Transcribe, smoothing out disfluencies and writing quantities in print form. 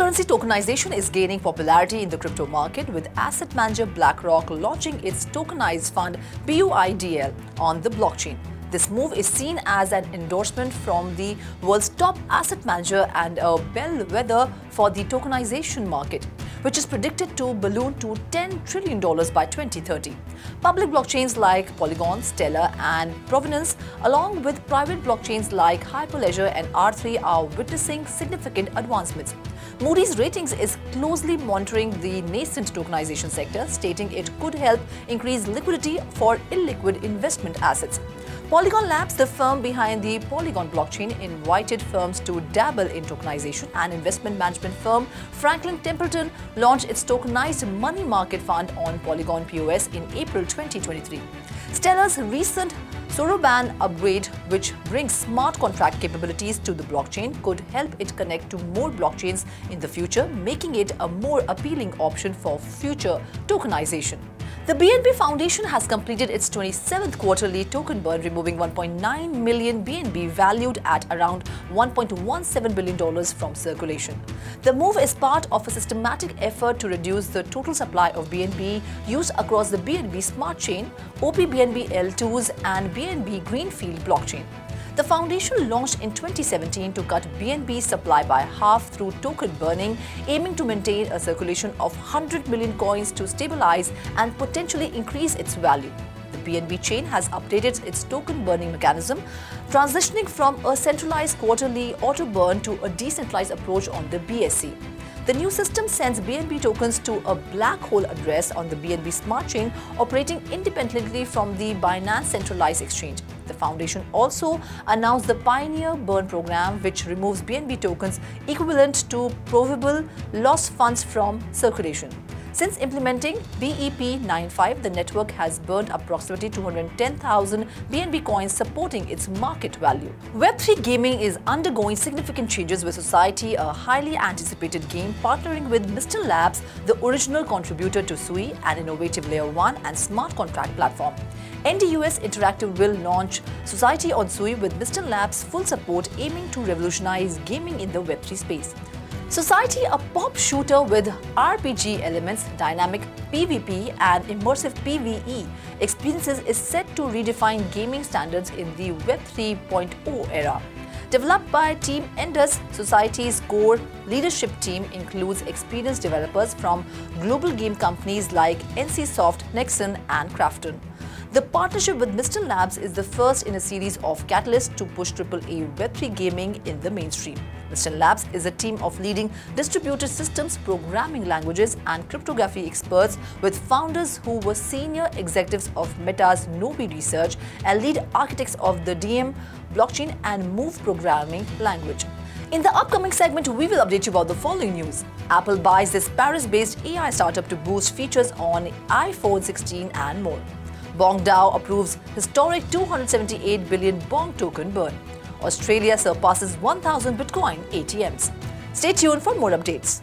Cryptocurrency tokenization is gaining popularity in the crypto market, with asset manager BlackRock launching its tokenized fund BUIDL on the blockchain. This move is seen as an endorsement from the world's top asset manager and a bellwether for the tokenization market, which is predicted to balloon to $10 trillion by 2030. Public blockchains like Polygon, Stellar and Provenance, along with private blockchains like Hyperledger and R3, are witnessing significant advancements. Moody's Ratings is closely monitoring the nascent tokenization sector, stating it could help increase liquidity for illiquid investment assets. Polygon Labs, the firm behind the Polygon blockchain, invited firms to dabble in tokenization, and investment management firm Franklin Templeton launched its tokenized money market fund on Polygon POS in April 2023. Stellar's recent Soroban upgrade, which brings smart contract capabilities to the blockchain, could help it connect to more blockchains in the future, making it a more appealing option for future tokenization. The BNB Foundation has completed its 27th quarterly token burn, removing 1.9 million BNB valued at around $1.17 billion from circulation. The move is part of a systematic effort to reduce the total supply of BNB used across the BNB Smart Chain, OP BNB L2s and BNB Greenfield blockchain. The foundation launched in 2017 to cut BNB supply by half through token burning, aiming to maintain a circulation of 100 million coins to stabilize and potentially increase its value. The BNB chain has updated its token burning mechanism, transitioning from a centralized quarterly auto-burn to a decentralized approach on the BSC. The new system sends BNB tokens to a black hole address on the BNB Smart Chain, operating independently from the Binance Centralized Exchange. The foundation also announced the Pioneer Burn program, which removes BNB tokens equivalent to probable lost funds from circulation. Since implementing BEP95, the network has burned approximately 210,000 BNB coins, supporting its market value. Web3 gaming is undergoing significant changes, with Society, a highly anticipated game, partnering with Mysten Labs, the original contributor to Sui, an innovative Layer 1 and smart contract platform. NDUS Interactive will launch Society on Sui with Mysten Labs' full support, aiming to revolutionize gaming in the Web3 space. Society, a pop shooter with RPG elements, dynamic PvP and immersive PvE experiences, is set to redefine gaming standards in the Web 3.0 era. Developed by Team NDUS, Society's core leadership team includes experienced developers from global game companies like NCSoft, Nixon and Krafton. The partnership with Mysten Labs is the first in a series of catalysts to push AAA Web3 gaming in the mainstream. Mysten Labs is a team of leading distributed systems, programming languages and cryptography experts, with founders who were senior executives of Meta's Novi Research and lead architects of the Diem blockchain and Move programming language. In the upcoming segment, we will update you about the following news. Apple buys this Paris-based AI startup to boost features on iPhone 16 and more. BongDAO approves historic 278 billion Bong token burn. Australia surpasses 1,000 Bitcoin ATMs. Stay tuned for more updates.